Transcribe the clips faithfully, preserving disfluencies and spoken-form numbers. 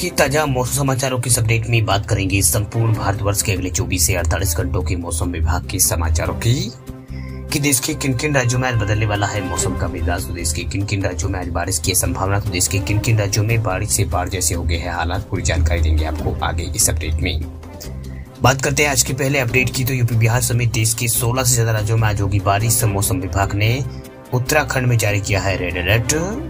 की ताजा मौसम समाचारों की अपडेट में बात करेंगे संपूर्ण भारतवर्ष के अगले चौबीस से अड़तालीस घंटों के मौसम विभाग के समाचारों की कि देश के किन किन राज्यों में आज बदलने वाला है मौसम का मिजाज, तो देश के किन किन राज्यों में आज बारिश की संभावना, तो देश के किन किन राज्यों में बारिश से बाढ़ जैसे हो गए हैं हालात, पूरी जानकारी देंगे आपको आगे इस अपडेट में। बात करते हैं आज के पहले अपडेट की, तो यूपी बिहार समेत देश के सोलह से ज्यादा राज्यों में आज होगी बारिश। मौसम विभाग ने उत्तराखंड में जारी किया है रेड अलर्ट।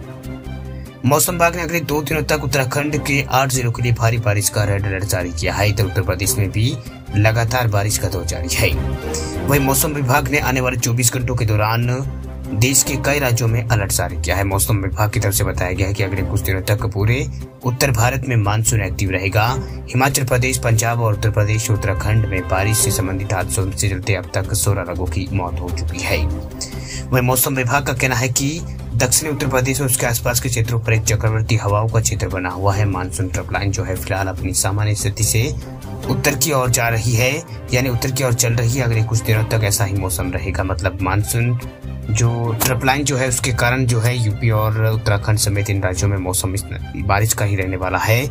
मौसम विभाग ने अगले दो दिनों तक उत्तराखंड के आठ जिलों के लिए भारी बारिश का रेड अलर्ट जारी किया है। इधर उत्तर प्रदेश में भी लगातार बारिश का दौर जारी है। वहीं मौसम विभाग ने आने वाले चौबीस घंटों के दौरान देश के कई राज्यों में अलर्ट जारी किया है। मौसम विभाग की तरफ से बताया गया है कि अगले कुछ दिनों तक पूरे उत्तर भारत में मानसून एक्टिव रहेगा। हिमाचल प्रदेश, पंजाब और उत्तर प्रदेश उत्तराखंड में बारिश से संबंधित हादसों से चलते अब तक सोलह लोगों की मौत हो चुकी है। वहीं मौसम विभाग का कहना है कि दक्षिणी उत्तर प्रदेश और उसके आसपास के क्षेत्रों पर एक चक्रवर्ती हवाओं का क्षेत्र बना हुआ है। मानसून ट्रफलाइन जो है फिलहाल अपनी सामान्य स्थिति से उत्तर की ओर जा रही है, यानी उत्तर की ओर चल रही है। अगले कुछ दिनों तक ऐसा ही मौसम रहेगा, मतलब मानसून जो ट्रफलाइन जो है उसके कारण जो है यूपी और उत्तराखंड समेत इन राज्यों में मौसम बारिश का ही रहने वाला है।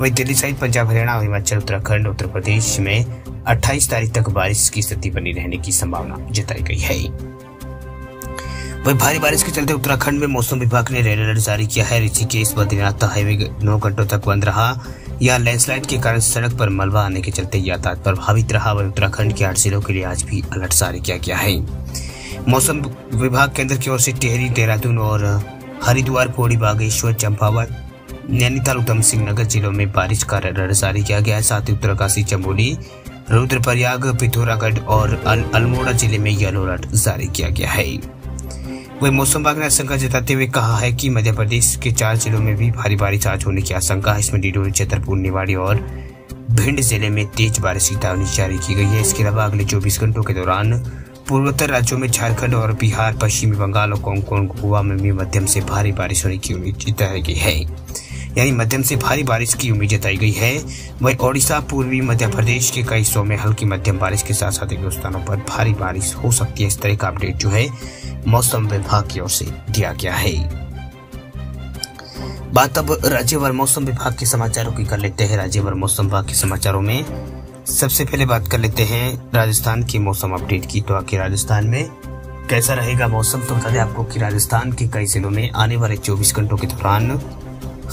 वही दिल्ली सहित पंजाब, हरियाणा, हिमाचल, उत्तराखंड, उत्तर प्रदेश में अट्ठाईस तारीख तक बारिश की स्थिति बनी रहने की संभावना जताई गई है। वही भारी बारिश के चलते उत्तराखंड में मौसम विभाग ने रेड अलर्ट जारी किया है। ऋषिकेश बद्रीनाथ हाईवे नौ घंटों तक बंद रहा। यहाँ लैंडस्लाइड के कारण सड़क पर मलबा आने के चलते यातायात प्रभावित रहा। वही उत्तराखंड के आठ जिलों के लिए आज भी अलर्ट जारी किया गया है। मौसम विभाग केंद्र की ओर से टिहरी, देहरादून और हरिद्वार, पौड़ी, बागेश्वर, चंपावत, नैनीताल, उधम सिंह नगर जिलों में बारिश का रेड अलर्ट जारी किया गया है। साथ ही उत्तरकाशी, चमोली, रुद्रप्रयाग, पिथौरागढ़ और अल्मोड़ा जिले में येलो अलर्ट जारी किया गया है। वही मौसम विभाग ने आशंका जताते हुए कहा है कि मध्य प्रदेश के चार जिलों में भी भारी बारिश आज होने की आशंका है। इसमें डिडोरी, छतरपुर, निवाड़ी और भिंड जिले में तेज बारिश की चेतावनी जारी की गई है। इसके अलावा अगले चौबीस घंटों के दौरान पूर्वोत्तर राज्यों में झारखंड और बिहार, पश्चिमी बंगाल और कोंकण गोवा में भी मध्यम से भारी बारिश होने की उम्मीद जताई गई है, यानी मध्यम से भारी बारिश की उम्मीद जताई गई है। वही ओडिशा, पूर्वी मध्य प्रदेश के कई हिस्सों में हल्की मध्यम बारिश के साथ साथ एक स्थानों पर भारी बारिश हो सकती है। इस तरह का अपडेट जो है मौसम विभाग की ओर से दिया गया है। बात अब राज्यवार मौसम विभाग के समाचारों की कर लेते हैं। राज्यवार मौसम विभाग के समाचारों में सबसे पहले बात कर लेते हैं राजस्थान के मौसम अपडेट की। तो आखिर राजस्थान में कैसा रहेगा मौसम, तो बता दें आपको कि राजस्थान के कई जिलों में आने वाले चौबीस घंटों के दौरान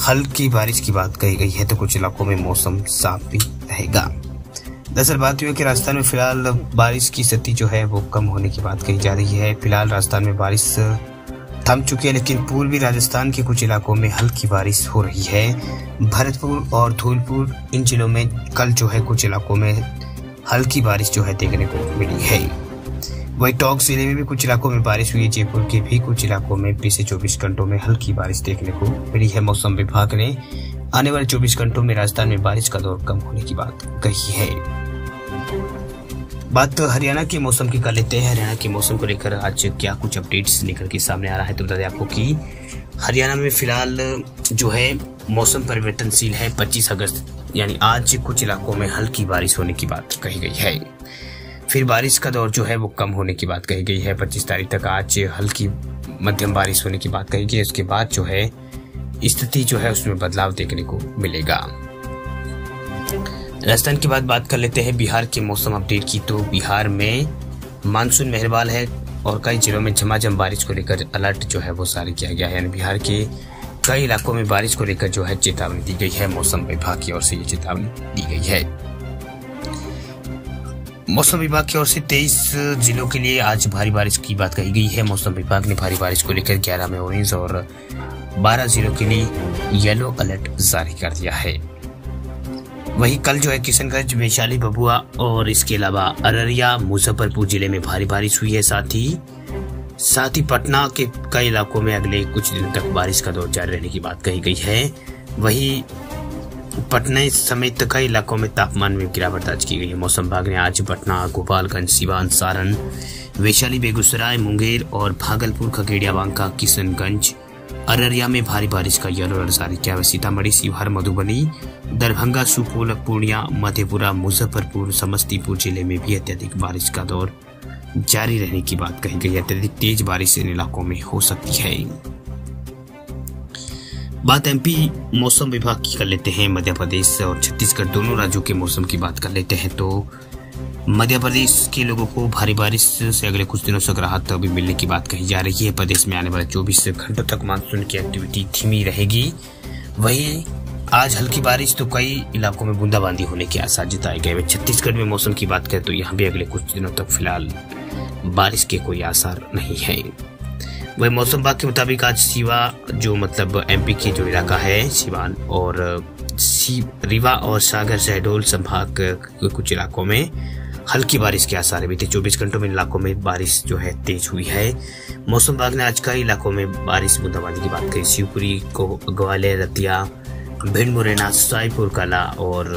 हल्की बारिश की बात कही गई है, तो कुछ इलाकों में मौसम साफ भी रहेगा। दरअसल बात यह है कि राजस्थान में फिलहाल बारिश की स्थिति जो है वो कम होने की बात कही जा रही है। फिलहाल राजस्थान में बारिश थम चुकी है, लेकिन पूर्वी राजस्थान के कुछ इलाकों में हल्की बारिश हो रही है। भरतपुर और धौलपुर इन जिलों में कल जो है कुछ इलाकों में हल्की बारिश जो है देखने को मिली है। वही टोंक जिले में भी कुछ इलाकों में बारिश हुई है। जयपुर के भी कुछ इलाकों में पिछले चौबीस घंटों में हल्की बारिश देखने को मिली है। मौसम विभाग ने आने वाले चौबीस घंटों में राजस्थान में बारिश का दौर कम होने की बात कही है। बात तो हरियाणा के मौसम की कर लेते हैं। हरियाणा के मौसम को लेकर आज क्या कुछ अपडेट्स निकल के सामने आ रहा है, तो बता दें आपको कि हरियाणा में फिलहाल जो है मौसम परिवर्तनशील है। पच्चीस अगस्त यानी आज कुछ इलाकों में हल्की बारिश होने की बात कही गई है, फिर बारिश का दौर जो है वो कम होने की बात कही गई है। पच्चीस तारीख तक आज हल्की मध्यम बारिश होने की बात कही गई है। उसके बाद जो है स्थिति जो है उसमें बदलाव देखने को मिलेगा। राजस्थान के बाद बात कर लेते हैं बिहार के मौसम अपडेट की। तो बिहार में मानसून मेहरबान है और कई जिलों में झमाझम बारिश को लेकर अलर्ट जो है वो जारी किया गया है, यानी बिहार के कई इलाकों में बारिश को लेकर जो है चेतावनी दी गई है। मौसम विभाग की ओर से ये चेतावनी दी गई है। मौसम विभाग की ओर से तेईस जिलों के लिए आज भारी बारिश की बात कही गई है। मौसम विभाग ने भारी बारिश को लेकर ग्यारह में ऑरेंज और बारह जिलों के लिए येलो अलर्ट जारी कर दिया है। वहीं कल जो है किशनगंज, वैशाली, बबुआ और इसके अलावा अररिया, मुजफ्फरपुर जिले में भारी बारिश हुई है। साथ ही साथ ही पटना के कई इलाकों में अगले कुछ दिन तक बारिश का दौर जारी रहने की बात कही गई है। वहीं पटना समेत कई इलाकों में तापमान में गिरावट दर्ज की गई है। मौसम विभाग ने आज पटना, गोपालगंज, सीवान, सारण, वैशाली, बेगूसराय, मुंगेर और भागलपुर, खगड़िया, बांका, किशनगंज, अररिया में भारी बारिश का येलो अलर्ट जारी किया है। सीतामढ़ी, शिवहर, मधुबनी, दरभंगा, सुपौल, पूर्णिया, मधेपुरा, मुजफ्फरपुर, समस्तीपुर जिले में भी अत्यधिक बारिश का दौर जारी रहने की बात कही गई है। अत्यधिक तेज बारिश इन इलाकों में हो सकती है। बात एमपी मौसम विभाग की कर लेते हैं। मध्य प्रदेश और छत्तीसगढ़ दोनों राज्यों के मौसम की बात कर लेते हैं तो मध्य प्रदेश के लोगों को भारी बारिश से अगले कुछ दिनों तक राहत अभी मिलने की बात कही जा रही है। प्रदेश में आने वाले चौबीस घंटों तक मानसून की एक्टिविटी धीमी रहेगी। वहीं आज हल्की बारिश तो कई इलाकों में बूंदाबांदी होने के आसार जताए गए। छत्तीसगढ़ में मौसम की बात करें तो यहाँ भी अगले कुछ दिनों तक फिलहाल बारिश के कोई आसार नहीं है। वही मौसम विभाग के मुताबिक आज शिवा जो मतलब एमपी के जो इलाका है सिवान और रीवा और सागर शहडोल संभाग के कुछ इलाकों में हल्की बारिश के आसार है। बीते चौबीस घंटों में इलाकों में बारिश जो है तेज हुई है। मौसम विभाग ने आज कई इलाकों में बारिश बूंदाबांदी की बात कही। शिवपुरी को ग्वालियर रतिया भिंड मुरैना साईपुर कला और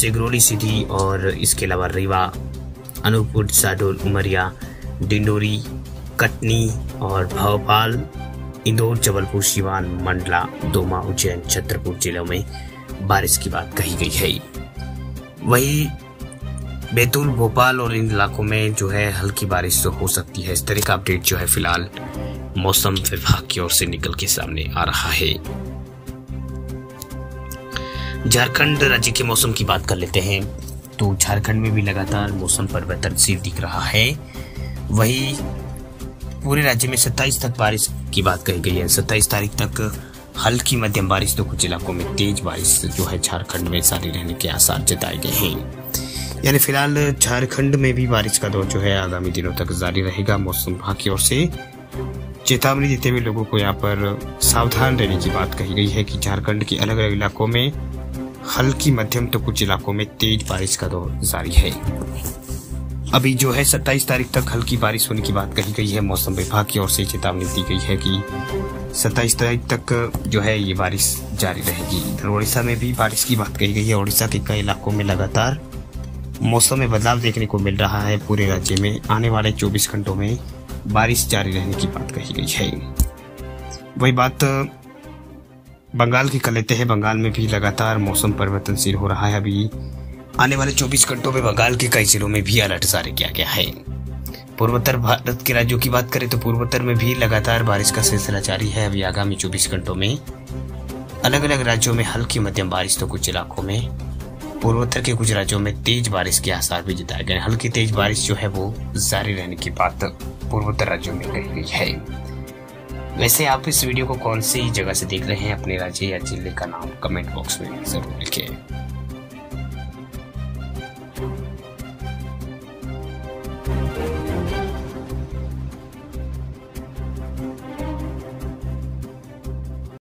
सिगरौली सीधी और इसके अलावा रीवा अनूपपुर साडोल उमरिया डिंडोरी कटनी और भोपाल इंदौर जबलपुर सिवान मंडला दोमा उज्जैन छतरपुर जिलों में बारिश की बात कही गई है। वहीं बैतूल भोपाल और इन इलाकों में जो है हल्की बारिश तो हो सकती है। इस तरह का अपडेट जो है फिलहाल मौसम विभाग की ओर से निकल के सामने आ रहा है। झारखंड राज्य के मौसम की बात कर लेते हैं तो झारखंड में भी लगातार मौसम परिवर्तनशील दिख रहा है। वहीं पूरे राज्य में सत्ताईस तक बारिश की बात कही गई है। सत्ताईस तारीख तक हल्की मध्यम बारिश तो कुछ इलाकों में तेज बारिश जो है झारखंड में जारी रहने के आसार जताए गए हैं। यानी फिलहाल झारखंड में भी बारिश का दौर जो है आगामी दिनों तक जारी रहेगा। मौसम विभाग की ओर से चेतावनी देते हुए लोगों को यहाँ पर सावधान रहने की बात कही गई है कि झारखंड के अलग अलग इलाकों में हल्की मध्यम तो कुछ इलाकों में तेज बारिश का दौर जारी है। अभी जो है सत्ताईस तारीख तक हल्की बारिश होने की बात कही गई है। मौसम विभाग की ओर से चेतावनी दी गई है कि सत्ताईस तारीख तक जो है ये बारिश जारी रहेगी। इधर उड़ीसा में भी बारिश की बात कही गई है। उड़ीसा के कई इलाकों में लगातार मौसम में बदलाव देखने को मिल रहा है। पूरे राज्य में आने वाले चौबीस घंटों में बारिश जारी रहने की बात कही गई है। वही बात बंगाल की कर लेते हैं। बंगाल में भी लगातार मौसम परिवर्तनशील हो रहा है। अभी आने वाले चौबीस घंटों में बंगाल के कई जिलों में भी अलर्ट जारी किया गया है। पूर्वोत्तर भारत के राज्यों की बात करें तो पूर्वोत्तर में भी लगातार बारिश का सिलसिला जारी है। अभी आगामी चौबीस घंटों में अलग अलग राज्यों में हल्की मध्यम बारिश तो कुछ इलाकों में पूर्वोत्तर के कुछ राज्यों में तेज बारिश के आसार भी जताए गए। हल्की तेज बारिश जो है वो जारी रहने की बात पूर्वोत्तर राज्यों में कही गई है। वैसे आप इस वीडियो को कौन सी जगह से देख रहे हैं अपने राज्य या जिले का नाम कमेंट बॉक्स में जरूर लिखें।